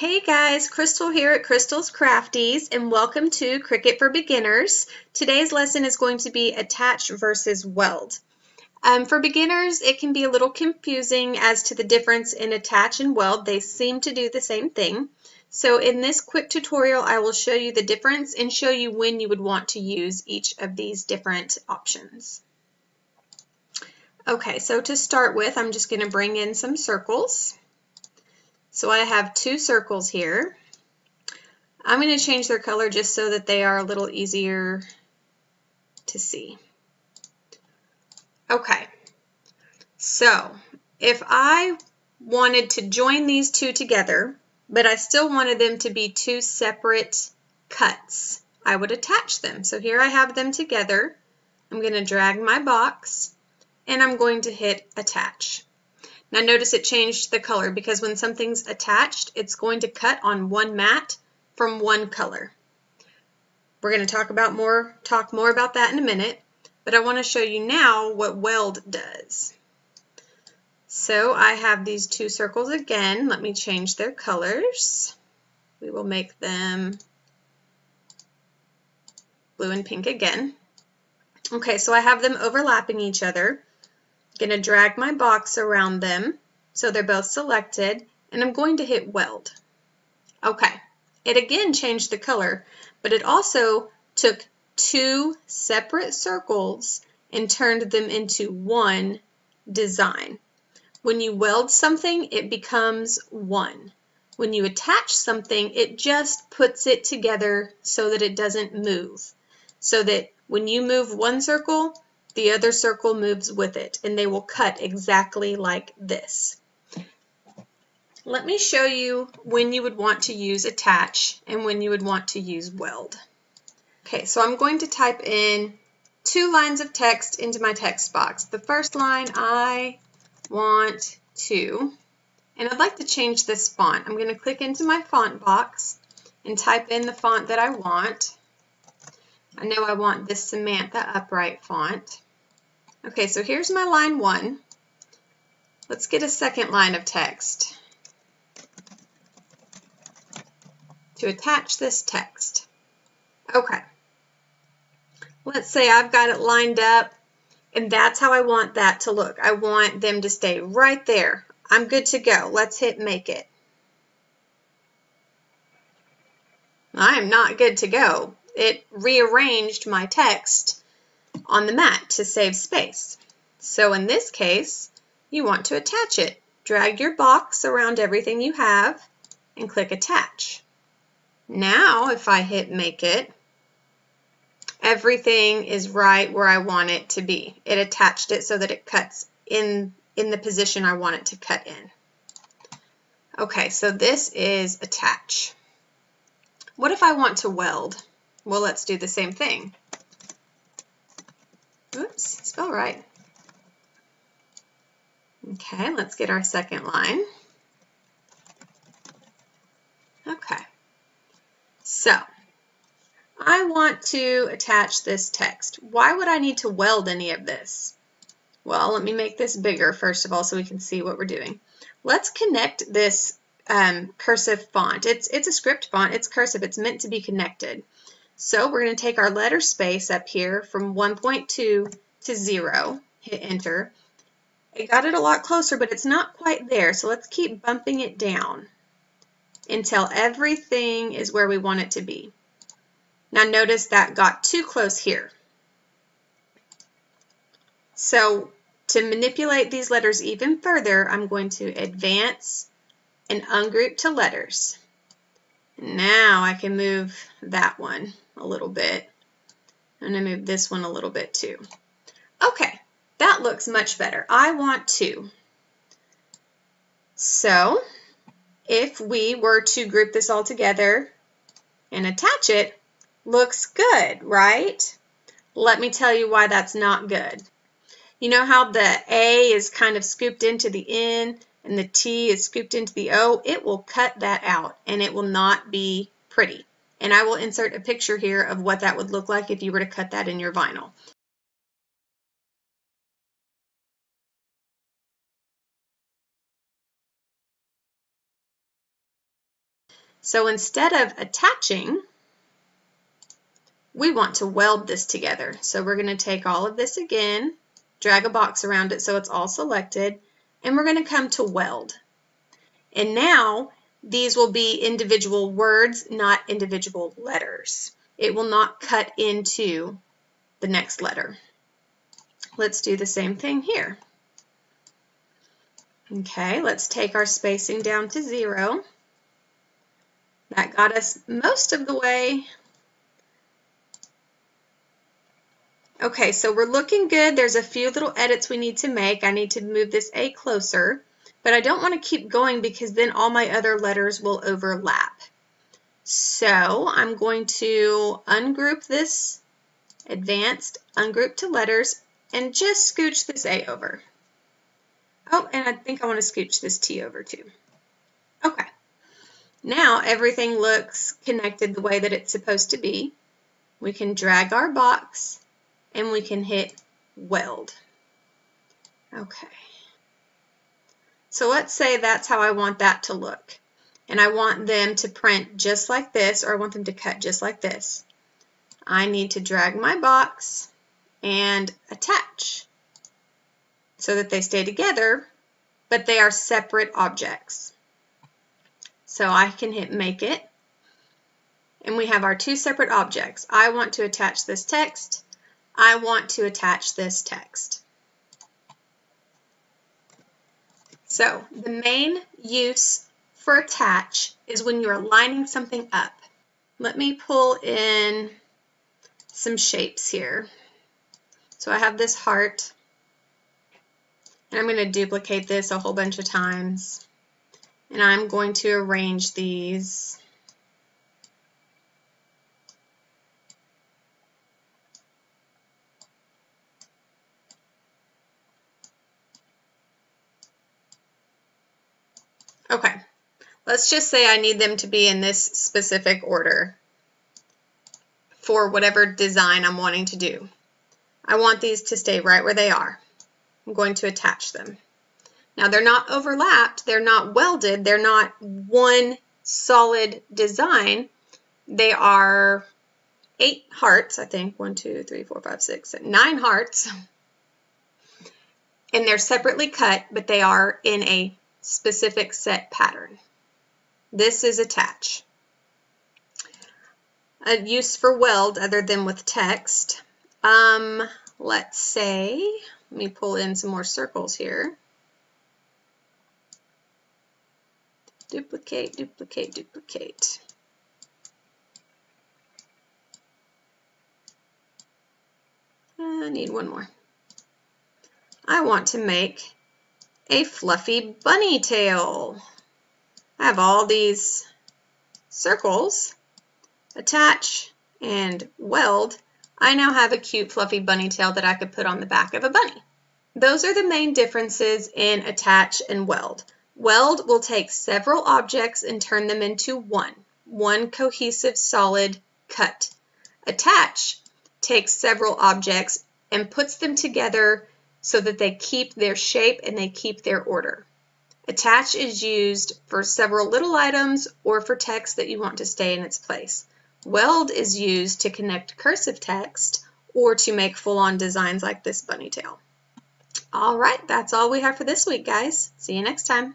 Hey guys, Crystal here at Crystal's Crafties and welcome to Cricut for Beginners. Today's lesson is going to be attach versus weld. For beginners, it can be a little confusing as to the difference in attach and weld. They seem to do the same thing. So in this quick tutorial, I will show you the difference and show you when you would want to use each of these different options. Okay, so to start with, I'm just going to bring in some circles. So I have two circles here. I'm going to change their color just so that they are a little easier to see. Okay, so if I wanted to join these two together, but I still wanted them to be two separate cuts, I would attach them. So here I have them together. I'm going to drag my box and I'm going to hit attach. Now notice it changed the color because when something's attached, it's going to cut on one mat from one color. We're going to talk more about that in a minute, but I want to show you now what weld does. So I have these two circles again. Let me change their colors. We will make them blue and pink again. Okay, so I have them overlapping each other. Going to drag my box around them so they're both selected, and I'm going to hit weld. Okay, it again changed the color, but it also took two separate circles and turned them into one design. When you weld something, it becomes one. When you attach something, it just puts it together so that it doesn't move, so that when you move one circle, the other circle moves with it, and they will cut exactly like this. Let me show you when you would want to use attach and when you would want to use weld. Okay, so I'm going to type in two lines of text into my text box. The first line, I want to, and I'd like to change this font. I'm going to click into my font box and type in the font that I want. I know I want this Samantha Upright font. Okay, so here's my line one. Let's get a second line of text to attach this text. Okay, let's say I've got it lined up and that's how I want that to look. I want them to stay right there. I'm good to go. Let's hit make it. I'm not good to go. It rearranged my text on the mat to save space. So in this case, you want to attach it. Drag your box around everything you have and click attach. Now, if I hit make it, everything is right where I want it to be. It attached it so that it cuts in the position I want it to cut in. Okay, so this is attach. What if I want to weld? Well, let's do the same thing. Oops, spell right. Okay, let's get our second line. Okay, so I want to attach this text. Why would I need to weld any of this? Well, let me make this bigger first of all so we can see what we're doing. Let's connect this cursive font. It's a script font. It's cursive. It's meant to be connected. So we're going to take our letter space up here from 1.2 to 0, hit enter. It got it a lot closer, but it's not quite there. So let's keep bumping it down until everything is where we want it to be. Now notice that got too close here. So to manipulate these letters even further, I'm going to advance and ungroup to letters. Now I can move that one a little bit. I'm going to move this one a little bit too. Okay, that looks much better. I want to. So if we were to group this all together and attach it, looks good, right? Let me tell you why that's not good. You know how the A is kind of scooped into the N and the T is scooped into the O? It will cut that out and it will not be pretty. And I will insert a picture here of what that would look like if you were to cut that in your vinyl. So instead of attaching, we want to weld this together. So we're going to take all of this again, drag a box around it so it's all selected, and we're going to come to weld. And now these will be individual words, not individual letters. It will not cut into the next letter. Let's do the same thing here. Okay, let's take our spacing down to 0. That got us most of the way. Okay, so we're looking good. There's a few little edits we need to make. I need to move this A closer, but I don't want to keep going because then all my other letters will overlap. So I'm going to ungroup this advanced, ungroup to letters, and just scooch this A over. Oh, and I think I want to scooch this T over too. Okay. Now everything looks connected the way that it's supposed to be. We can drag our box and we can hit weld. Okay. So let's say that's how I want that to look. And I want them to print just like this, or I want them to cut just like this. I need to drag my box and attach so that they stay together, but they are separate objects. So I can hit make it, and we have our two separate objects. I want to attach this text. I want to attach this text. So the main use for attach is when you're lining something up. Let me pull in some shapes here. So I have this heart, and I'm going to duplicate this a whole bunch of times. And I'm going to arrange these. Okay, let's just say I need them to be in this specific order for whatever design I'm wanting to do. I want these to stay right where they are. I'm going to attach them. Now they're not overlapped, they're not welded, they're not one solid design. They are 8 hearts, I think, 9 hearts. And they're separately cut, but they are in a specific set pattern. This is attach. A use for weld other than with text. Let's say, let me pull in some more circles here. Duplicate, duplicate, duplicate. I need one more. I want to make a fluffy bunny tail. I have all these circles. Attach and weld. I now have a cute fluffy bunny tail that I could put on the back of a bunny. Those are the main differences in attach and weld. Weld will take several objects and turn them into one cohesive solid cut. Attach takes several objects and puts them together so that they keep their shape and they keep their order. Attach is used for several little items or for text that you want to stay in its place. Weld is used to connect cursive text or to make full-on designs like this bunny tail. All right, that's all we have for this week, guys. See you next time.